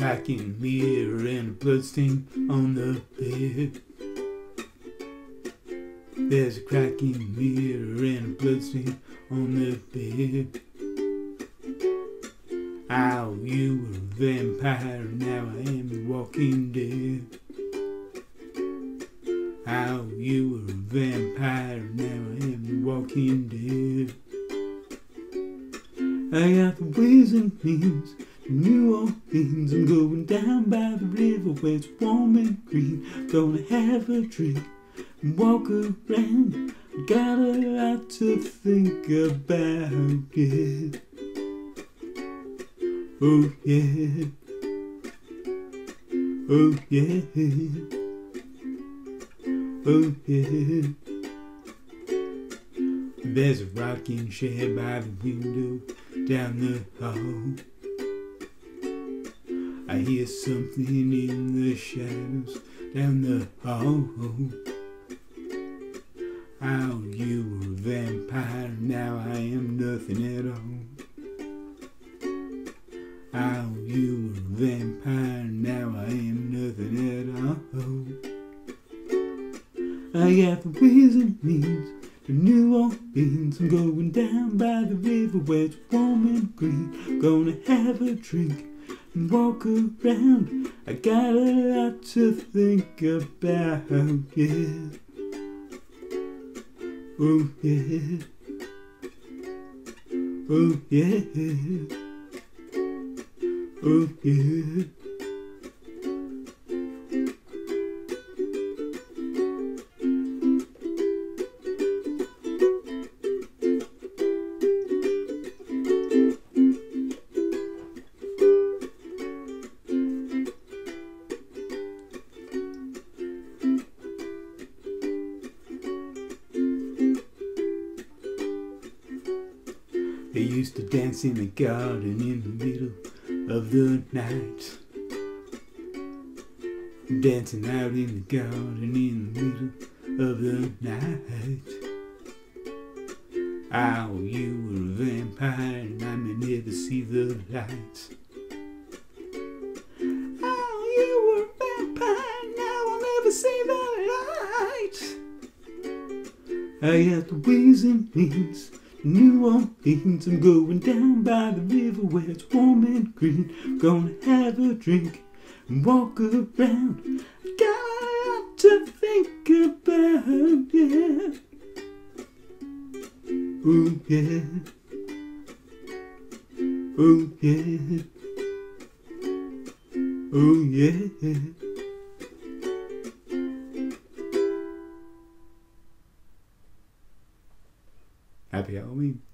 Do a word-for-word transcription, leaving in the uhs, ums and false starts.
cracking mirror and a bloodstain on the bed. There's a cracking mirror and a bloodstain on the bed. Ow, you were a vampire, now I am walking dead. Ow, you were a vampire, now I am walking dead. I got the ways and means to New Orleans. I'm going down by the river where it's warm and green. Gonna have a drink and walk around. I got a lot to think about it. Oh yeah, oh yeah, oh yeah. There's a rocking chair by the window down the hall. I hear something in the shadows down the hall. Ow, you were a vampire, now I am nothing at all. Ow, you were a vampire, now I am nothing at all. I got the ways and means to New Orleans. I'm going down by the river where it's warm and green. Gonna have a drink and walk around. I got a lot to think about, yeah. Oh yeah, oh yeah, oh yeah. They used to dance in the garden in the middle of the night, dancing out in the garden in the middle of the night. Ow, you were a vampire, and I may never see the light. Ow, you were a vampire, now I'll never see the light. I got the ways and means New Orleans. I'm going down by the river where it's warm and green. Gonna have a drink and walk around. Got a lot to think about, yeah. Oh yeah, oh yeah, oh yeah. Happy Halloween.